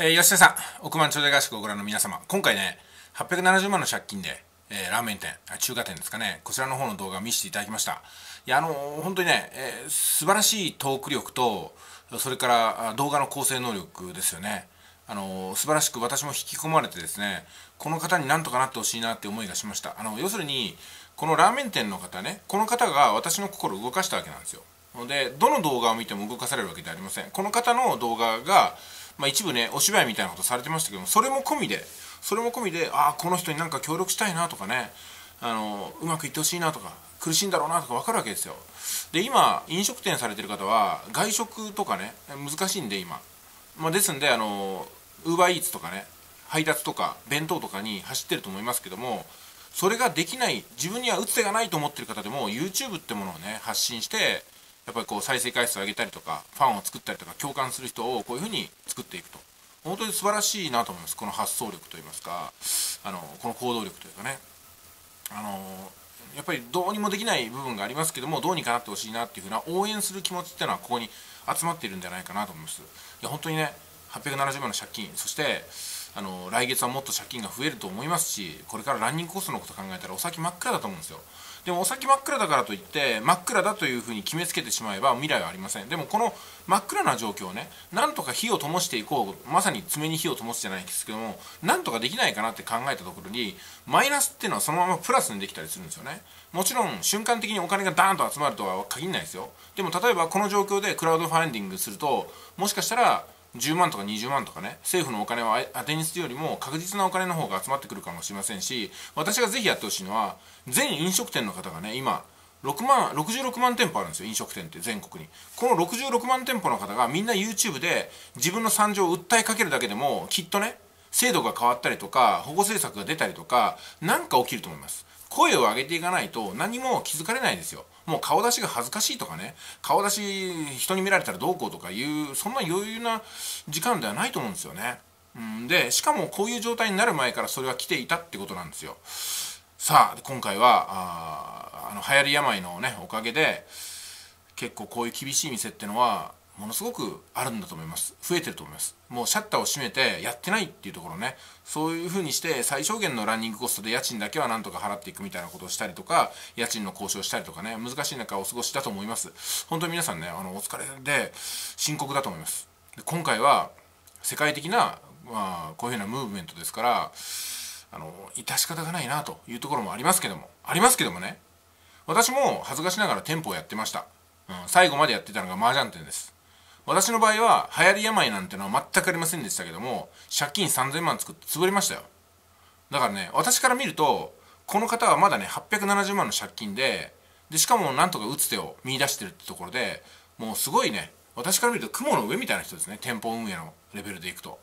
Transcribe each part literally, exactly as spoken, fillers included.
えー、吉田さん、億万長者合宿をご覧の皆様、今回ね、はっぴゃくななじゅうまんの借金で、えー、ラーメン店、中華店ですかね、こちらの方の動画を見せていただきました。いや、あのー、本当にね、えー、素晴らしいトーク力と、それから動画の構成能力ですよね。あのー、素晴らしく私も引き込まれてですね、この方になんとかなってほしいなって思いがしました。あの、要するに、このラーメン店の方ね、この方が私の心を動かしたわけなんですよ。で、どの動画を見ても動かされるわけではありません。この方の動画が、まあ、一部ね、お芝居みたいなことされてましたけども、それも込みで、それも込みで、ああ、この人になんか協力したいなとかね、あの、うまくいってほしいなとか、苦しいんだろうなとか分かるわけですよ。で、今、飲食店されてる方は、外食とかね、難しいんで、今。まあ、ですんで、あの、ウーバーイーツとかね、配達とか、弁当とかに走ってると思いますけども、それができない、自分には打つ手がないと思ってる方でも、YouTube ってものをね、発信して、やっぱりこう再生回数を上げたりとか、ファンを作ったりとか、共感する人をこういうふうに作っていくと、本当に素晴らしいなと思います。この発想力といいますか、あのこの行動力というかね、あのやっぱりどうにもできない部分がありますけども、どうにかなってほしいなっていうふうな応援する気持ちっていうのはここに集まっているんじゃないかなと思います。いや本当にね、はっぴゃくななじゅうまんの借金、そしてあの来月はもっと借金が増えると思いますし、これからランニングコースのことを考えたらお先真っ暗だと思うんですよ。でもお先真っ暗だからといって真っ暗だというふうに決めつけてしまえば未来はありません。でもこの真っ暗な状況をね、なんとか火を灯していこう、まさに爪に火を灯すじゃないですけども、なんとかできないかなって考えたところに、マイナスっていうのはそのままプラスにできたりするんですよね。もちろん瞬間的にお金がダーンと集まるとは限らないですよ。でも例えばこの状況でクラウドファンディングすると、もしかしたらじゅうまんとかにじゅうまんとかね、政府のお金を当てにするよりも確実なお金の方が集まってくるかもしれませんし、私がぜひやってほしいのは、全飲食店の方がね、今ろくまんろくじゅうろくまん店舗あるんですよ、飲食店って全国に。このろくじゅうろくまん店舗の方がみんな YouTube で自分の惨状を訴えかけるだけでも、きっとね、制度が変わったりとか、保護政策が出たりとか、なんか起きると思います。声を上げていかないと何も気づかれないですよ。もう顔出しが恥ずかしいとかね、顔出し人に見られたらどうこうとかいう、そんな余裕な時間ではないと思うんですよね。うん、で、しかもこういう状態になる前からそれは来ていたってことなんですよ。さあ、今回は、あ, あの流行り病のね、おかげで、結構こういう厳しい店ってのは、ものすごくあるんだと思います。増えてると思います。もうシャッターを閉めてやってないっていうところね、そういう風にして最小限のランニングコストで家賃だけはなんとか払っていくみたいなことをしたりとか、家賃の交渉したりとかね、難しい中お過ごしだと思います。本当に皆さんね、あのお疲れで深刻だと思います。で、今回は世界的な、まあ、こういう風なムーブメントですから、あの、致し方がないなというところもありますけども、ありますけどもね、私も恥ずかしながら店舗をやってました。うん、最後までやってたのが麻雀店です。私の場合は、流行り病なんてのは全くありませんでしたけども、借金さんぜんまん作って潰れましたよ。だからね、私から見ると、この方はまだね、はっぴゃくななじゅうまんの借金で、で、しかもなんとか打つ手を見出してるってところで、もうすごいね、私から見ると雲の上みたいな人ですね、店舗運営のレベルでいくと。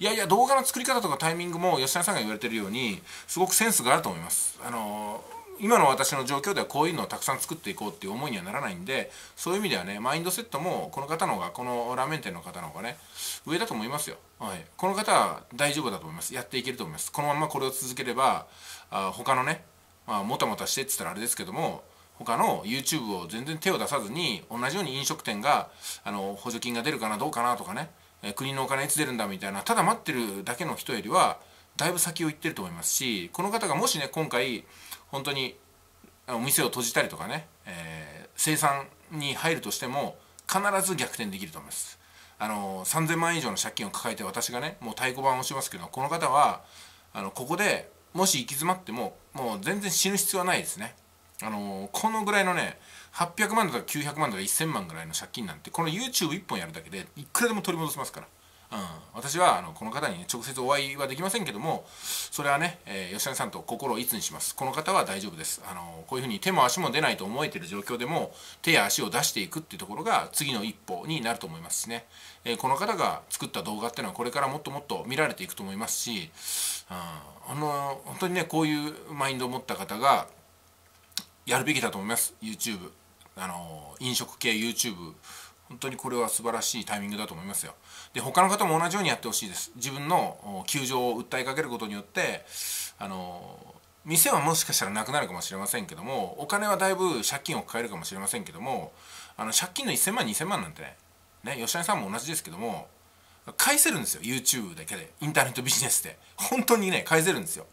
いやいや、動画の作り方とかタイミングも、吉田さんが言われてるように、すごくセンスがあると思います。あのー今の私の状況ではこういうのをたくさん作っていこうっていう思いにはならないんで、そういう意味ではね、マインドセットもこの方の方が、このラーメン店の方の方がね、上だと思いますよ。はい、この方は大丈夫だと思います。やっていけると思います。このままこれを続ければ、あ他のね、まあ、もたもたしてって言ったらあれですけども、他の YouTube を全然手を出さずに、同じように飲食店があの補助金が出るかなどうかなとかね、国のお金いつ出るんだみたいな、ただ待ってるだけの人よりは、だいぶ先を行ってると思いますし、この方がもしね、今回、本当にお店を閉じたりとかね、えー、生産に入るとしても必ず逆転できると思います。あのさんぜんまん以上の借金を抱えて私がねもう太鼓判をしますけど、この方はあのここでもし行き詰まってももう全然死ぬ必要はないですね。あのこのぐらいのねはっぴゃくまんとかきゅうひゃくまんとかせんまんぐらいの借金なんてこの YouTubeいっぽんやるだけでいくらでも取り戻せますから。うん、私はあのこの方に、ね、直接お会いはできませんけども、それはね、えー、吉谷さんと心を一つにします。この方は大丈夫です。あのこういうふうに手も足も出ないと思えている状況でも手や足を出していくっていうところが次の一歩になると思いますしね、えー、この方が作った動画っていうのはこれからもっともっと見られていくと思いますし、うん、あの本当にねこういうマインドを持った方がやるべきだと思います。 YouTube あの飲食系 YouTube、本当にこれは素晴らしいタイミングだと思いますよ。で、他の方も同じようにやってほしいです。自分の窮状を訴えかけることによって、あの、店はもしかしたらなくなるかもしれませんけども、お金はだいぶ借金を抱えるかもしれませんけども、あの、借金のいっせんまん、にせんまんなんてね、ね、吉谷さんも同じですけども、返せるんですよ。 YouTube だけで、インターネットビジネスで本当にね返せるんですよ。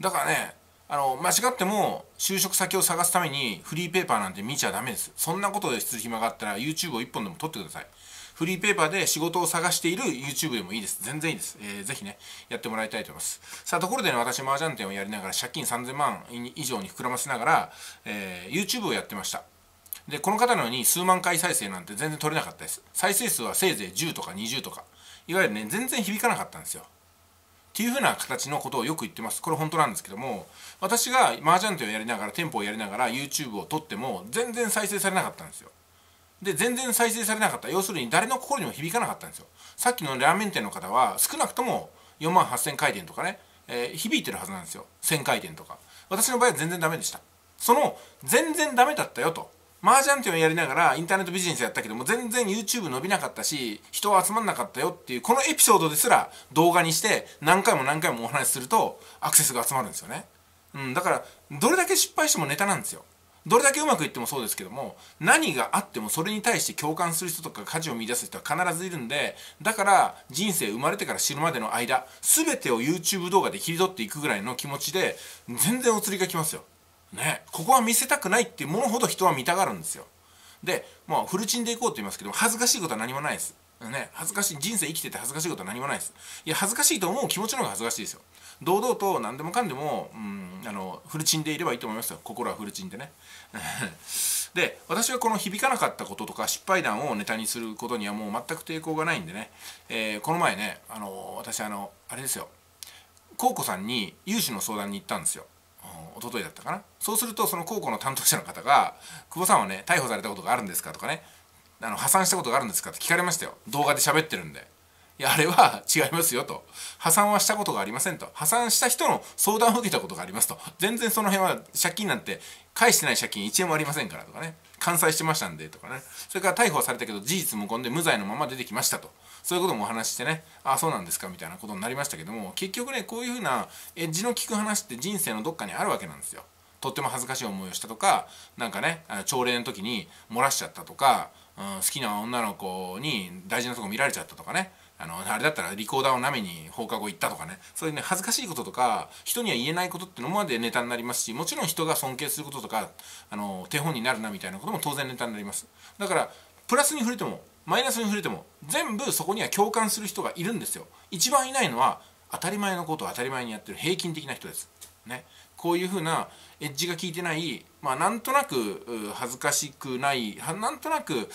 だからね、あの間違っても就職先を探すためにフリーペーパーなんて見ちゃダメです。そんなことでする暇があったら YouTube をいっぽんでも撮ってください。フリーペーパーで仕事を探している YouTube でもいいです。全然いいです。えー、ぜひね、やってもらいたいと思います。さあ、ところでね、私、麻雀店をやりながら、借金さんぜんまん以上に膨らませながら、えー、YouTube をやってました。で、この方のように数万回再生なんて全然取れなかったです。再生数はせいぜいじゅうとかにじゅうとか、いわゆるね、全然響かなかったんですよ。っていうふうな形のことをよく言ってます。これ本当なんですけども、私が麻雀店をやりながら、店舗をやりながら YouTube を撮っても、全然再生されなかったんですよ。で、全然再生されなかった。要するに誰の心にも響かなかったんですよ。さっきのラーメン店の方は少なくともよんまんはっせんかいてんとかね、えー、響いてるはずなんですよ。せんかいてんとか。私の場合は全然ダメでした。その、全然ダメだったよと。麻雀店をやりながらインターネットビジネスやったけども全然 YouTube 伸びなかったし、人は集まんなかったよっていう、このエピソードですら動画にして何回も何回もお話しするとアクセスが集まるんですよね。うん、だからどれだけ失敗してもネタなんですよ。どれだけうまくいってもそうですけども、何があってもそれに対して共感する人とか価値を見出す人は必ずいるんで、だから人生生まれてから死ぬまでの間、全てを YouTube 動画で切り取っていくぐらいの気持ちで、全然お釣りが来ますよ。ね。ここは見せたくないっていうものほど人は見たがるんですよ。で、まあフルチンでいこうって言いますけど、恥ずかしいことは何もないです。ね、恥ずかしい、人生生きてて恥ずかしいことは何もないです。いや、恥ずかしいと思う気持ちの方が恥ずかしいですよ。堂々と何でもかんでも、うん、あのフルチンでいればいいと思いますよ。心はフルチンでね。で、私はこの響かなかったこととか失敗談をネタにすることにはもう全く抵抗がないんでね、えー、この前ね、あの私あのあれですよ、コウコさんに融資の相談に行ったんですよ。おとといだったかな。そうするとそのコウコの担当者の方が「久保さんはね逮捕されたことがあるんですか?」とかね、あの破産したことがあるんですかって聞かれましたよ。動画で喋ってるんで。いや、あれは違いますよと。破産はしたことがありませんと。破産した人の相談を受けたことがありますと。全然その辺は借金なんて返してない借金いちえんもありませんからとかね。完済してましたんでとかね。それから逮捕はされたけど事実無根で無罪のまま出てきましたと。そういうこともお話ししてね。ああ、そうなんですかみたいなことになりましたけども、結局ね、こういうふうなエッジの効く話って人生のどっかにあるわけなんですよ。とっても恥ずかしい思いをしたとか、なんかね、朝礼の時に漏らしちゃったとか、うん、好きな女の子に大事なとこ見られちゃったとかね、あのあれだったらリコーダーを舐めに放課後行ったとかね、そういうね恥ずかしいこととか人には言えないことってのまでネタになりますし、もちろん人が尊敬することとかあの手本になるなみたいなことも当然ネタになります。だからプラスに触れてもマイナスに触れても全部そこには共感する人がいるんですよ。一番いないのは当たり前のことを当たり前にやってる平均的な人ですね。こういうふうなエッジが効いてない、まあ、なんとなく恥ずかしくない、なんとなく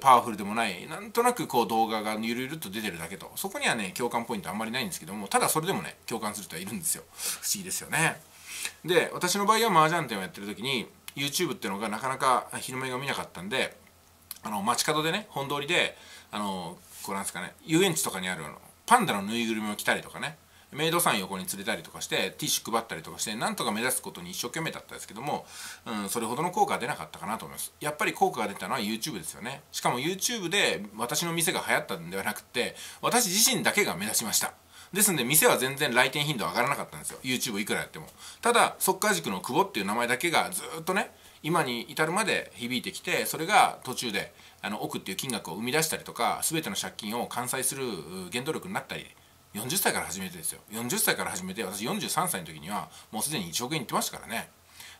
パワフルでもない、なんとなくこう動画がゆるゆるっと出てるだけと、そこにはね、共感ポイントあんまりないんですけども、ただそれでもね、共感する人はいるんですよ。不思議ですよね。で、私の場合は麻雀店をやってる時に、YouTube っていうのがなかなか日の目が見なかったんで、あの街角でね、本通りで、あの、こうなんですかね、遊園地とかにあるあのパンダのぬいぐるみを着たりとかね、メイドさん横に連れたりとかしてティッシュ配ったりとかしてなんとか目指すことに一生懸命だったんですけども、うん、それほどの効果は出なかったかなと思います。やっぱり効果が出たのは YouTube ですよね。しかも YouTube で私の店が流行ったんではなくて、私自身だけが目立ちました。ですんで店は全然来店頻度上がらなかったんですよ。 YouTube いくらやっても。ただ速稼塾の久保っていう名前だけがずっとね今に至るまで響いてきて、それが途中であの億っていう金額を生み出したりとか、全ての借金を完済する原動力になったり。よんじゅっさいから始めてですよ。よんじゅっさいから始めて、私よんじゅうさんさいの時にはもうすでにいちおくえんいってましたからね。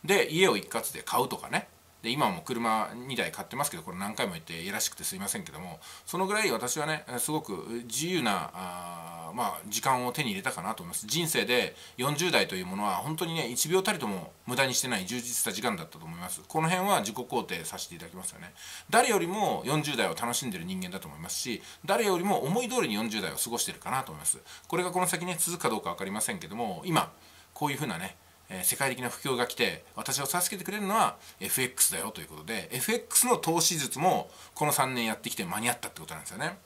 で、家を一括で買うとかね。で、今はもう車にだい買ってますけど、これ何回も言っていやらしくてすいませんけども、そのぐらい私はねすごく自由なあ、まあ、時間を手に入れたかなと思います。人生でよんじゅうだいというものは本当にねいちびょうたりとも無駄にしてない充実した時間だったと思います。この辺は自己肯定させていただきますよね。誰よりもよんじゅうだいを楽しんでる人間だと思いますし、誰よりも思い通りによんじゅうだいを過ごしてるかなと思います。これがこの先ね続くかどうか分かりませんけども、今こういうふうなね世界的な不況が来て私を助けてくれるのは エフエックス だよということで、 エフエックス の投資術もこのさんねんやってきて間に合ったってことなんですよね。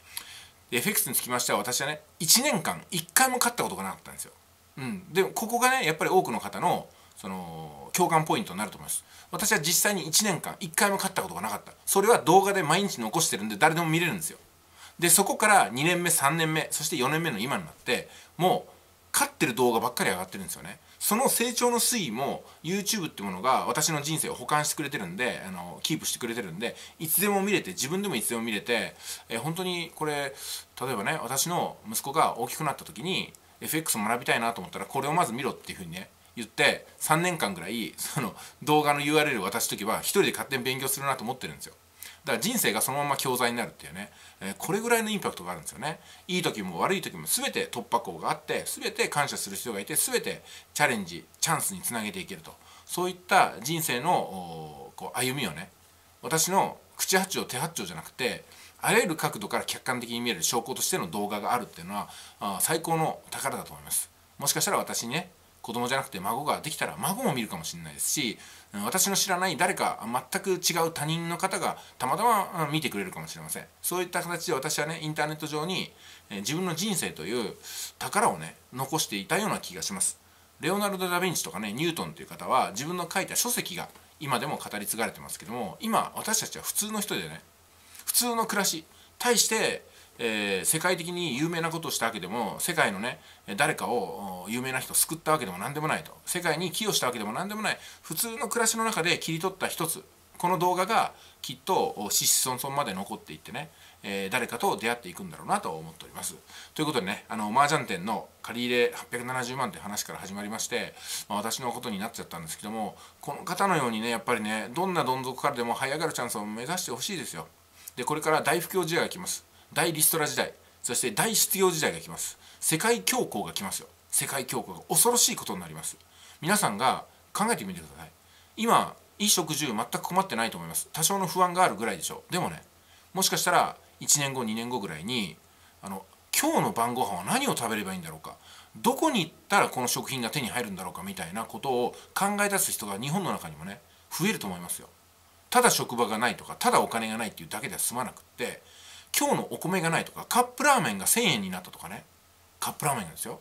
エフエックス につきましては私はねいちねんかんいっかいも勝ったことがなかったんですよ。うん、でここがねやっぱり多くの方のその共感ポイントになると思います。私は実際にいちねんかんいっかいも勝ったことがなかった。それは動画で毎日残してるんで誰でも見れるんですよ。でそこからにねんめさんねんめそしてよねんめの今になってもう勝ってる動画ばっかり上がってるんですよね。その成長の推移も YouTube ってものが私の人生を補完してくれてるんで、あのキープしてくれてるんで、いつでも見れて、自分でもいつでも見れて、えー、本当にこれ例えばね、私の息子が大きくなった時に エフエックス を学びたいなと思ったら、これをまず見ろっていうふうにね言って、さんねんかんぐらいその動画の ユーアールエル を渡す時は一人で勝手に勉強するなと思ってるんですよ。だから人生がそのまま教材になるっていうね、えー、これぐらいのインパクトがあるんですよね。いい時も悪い時も全て突破口があって、全て感謝する人がいて、全てチャレンジチャンスにつなげていけると、そういった人生のこう歩みをね、私の口八丁手八丁じゃなくて、あらゆる角度から客観的に見える証拠としての動画があるっていうのは、あ最高の宝だと思います。もしかしたら私にね、子供じゃなくて孫ができたら孫も見るかもしれないですし、私の知らない誰か全く違う他人の方がたまたま見てくれるかもしれません。そういった形で私はね、インターネット上に自分の人生という宝をね残していたような気がします。レオナルド・ダ・ヴィンチとかね、ニュートンという方は自分の書いた書籍が今でも語り継がれてますけども、今私たちは普通の人でね、普通の暮らし対してえー、世界的に有名なことをしたわけでも、世界のね誰かを有名な人を救ったわけでも何でもないと、世界に寄与したわけでも何でもない、普通の暮らしの中で切り取った一つ、この動画がきっと子々孫々まで残っていってね、えー、誰かと出会っていくんだろうなと思っております。ということでね、あの麻雀店の借り入れはっぴゃくななじゅうまんという話から始まりまして、まあ、私のことになっちゃったんですけども、この方のようにねやっぱりね、どんなどん底からでも這い上がるチャンスを目指してほしいですよ。でこれから大不況時代が来ます。大リストラ時代、そして大失業時代が来ます。世界恐慌が来ますよ。世界恐慌が恐ろしいことになります。皆さんが考えてみてください。今衣食住全く困ってないと思います。多少の不安があるぐらいでしょう。でもね、もしかしたらいちねんごにねんごぐらいに、あの今日の晩ご飯は何を食べればいいんだろうか、どこに行ったらこの食品が手に入るんだろうかみたいなことを考え出す人が日本の中にもね増えると思いますよ。ただ職場がないとか、ただお金がないっていうだけでは済まなくって、今日のお米がないとか、カップラーメンがせんえんになったとかね、カップラーメンなんですよ。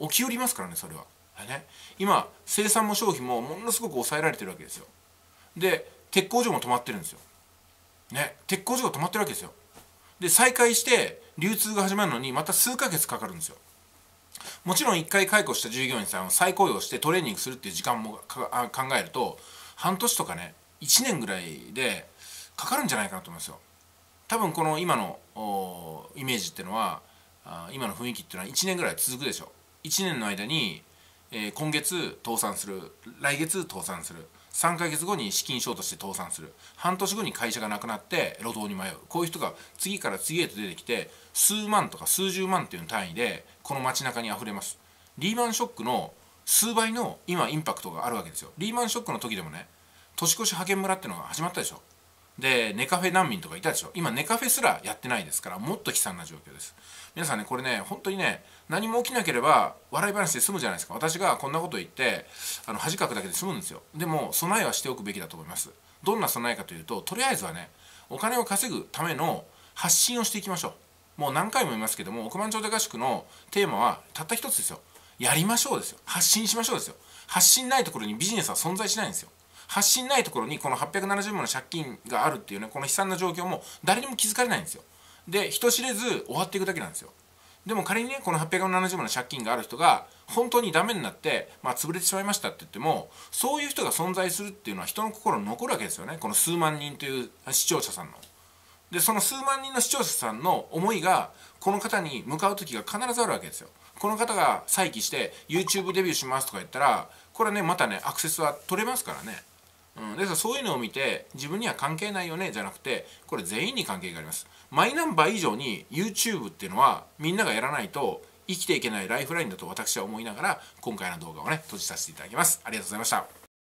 起きよりますからね、それは。ね、今生産も消費もものすごく抑えられてるわけですよ。で鉄工所も止まってるんですよ、ね、鉄工所が止まってるわけですよ。で再開して流通が始まるのにまた数ヶ月かかるんですよ。もちろんいっかい解雇した従業員さんを再雇用してトレーニングするっていう時間も考えると、半年とかねいちねんぐらいでかかるんじゃないかなと思いますよ。多分この今のイメージっていうのは、今の雰囲気っていうのはいちねんぐらい続くでしょう。いちねんの間に、えー、今月倒産する、来月倒産する、さんかげつごに資金ショートして倒産する、半年後に会社がなくなって路頭に迷う、こういう人が次から次へと出てきて、数万とか数十万っていう単位でこの街中にあふれます。リーマンショックの数倍の今インパクトがあるわけですよ。リーマンショックの時でもね、年越し派遣村っていうのが始まったでしょ。でネカフェ難民とかいたでしょ。今ネカフェすらやってないですから、もっと悲惨な状況です。皆さんね、これね本当にね、何も起きなければ笑い話で済むじゃないですか。私がこんなこと言ってあの恥かくだけで済むんですよ。でも備えはしておくべきだと思います。どんな備えかというと、とりあえずはね、お金を稼ぐための発信をしていきましょう。もう何回も言いますけども、億万長者合宿のテーマはたった一つですよ。やりましょうですよ。発信しましょうですよ。発信ないところにビジネスは存在しないんですよ。発信ないところにこのはっぴゃくななじゅうまんの借金があるっていうね、この悲惨な状況も誰にも気づかれないんですよ。で人知れず終わっていくだけなんですよ。でも仮にね、このはっぴゃくななじゅうまんの借金がある人が本当にダメになって、まあ、潰れてしまいましたって言っても、そういう人が存在するっていうのは人の心に残るわけですよね。この数万人という視聴者さんので、その数万人の視聴者さんの思いがこの方に向かう時が必ずあるわけですよ。この方が再起して ユーチューブ デビューしますとか言ったら、これはねまたねアクセスは取れますからね。うん、ですからそういうのを見て自分には関係ないよねじゃなくて、これ全員に関係があります。マイナンバー以上に ユーチューブ っていうのはみんながやらないと生きていけないライフラインだと私は思いながら、今回の動画をね閉じさせていただきます。ありがとうございました。